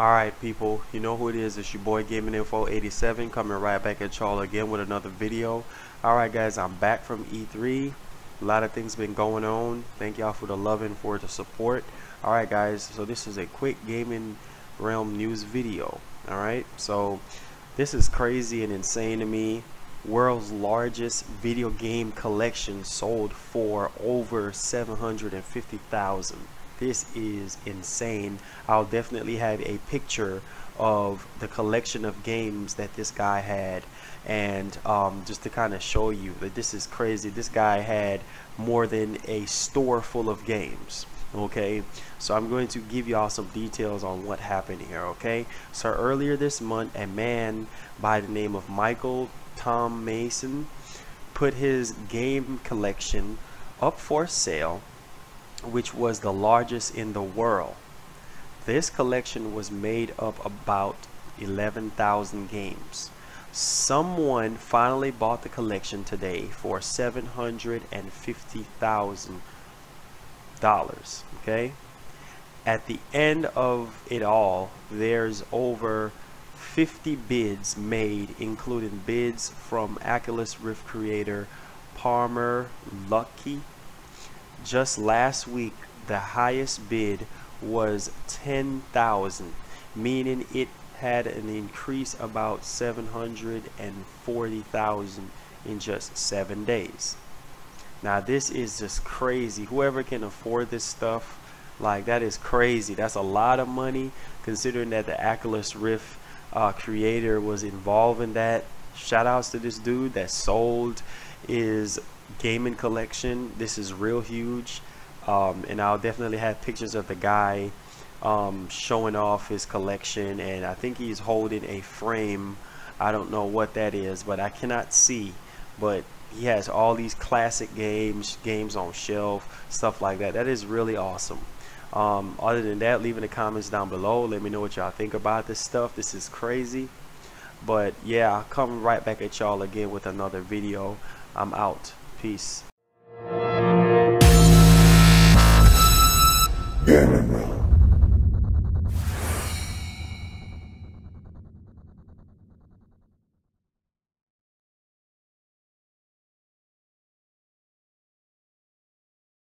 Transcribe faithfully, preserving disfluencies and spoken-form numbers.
Alright people, you know who it is, it's your boy Gaming Info eighty-seven coming right back at y'all again with another video. Alright guys, I'm back from E three. A lot of things been going on. Thank y'all for the love and for the support. Alright guys, so this is a quick gaming realm news video. Alright, so this is crazy and insane to me. World's largest video game collection sold for over seven hundred fifty thousand dollars. This is insane. I'll definitely have a picture of the collection of games that this guy had, and um, just to kind of show you that this is crazy. This guy had more than a store full of games. Okay, so I'm going to give y'all some details on what happened here. Okay, so earlier this month, a man by the name of Michael Tom Mason put his game collection up for sale, which was the largest in the world. This collection was made up about eleven thousand games. Someone finally bought the collection today for seven hundred fifty thousand dollars, okay? At the end of it all, there's over fifty bids made, including bids from Oculus Rift creator Palmer Lucky. Just last week, the highest bid was ten thousand, meaning it had an increase about seven hundred forty thousand in just seven days. Now this is just crazy. Whoever can afford this stuff, like, that is crazy. That's a lot of money, considering that the Oculus Rift uh, creator was involved in that. Shout outs to this dude that sold his gaming collection. This is real huge, um, and I'll definitely have pictures of the guy um, showing off his collection, and I think he's holding a frame. I don't know what that is, but I cannot see, but he has all these classic games games on shelf, stuff like that. That is really awesome. Um, other than that, leave in the comments down below, let me know what y'all think about this stuff. This is crazy. But yeah, I'll come right back at y'all again with another video. I'm out. Peace. Gaming Realm.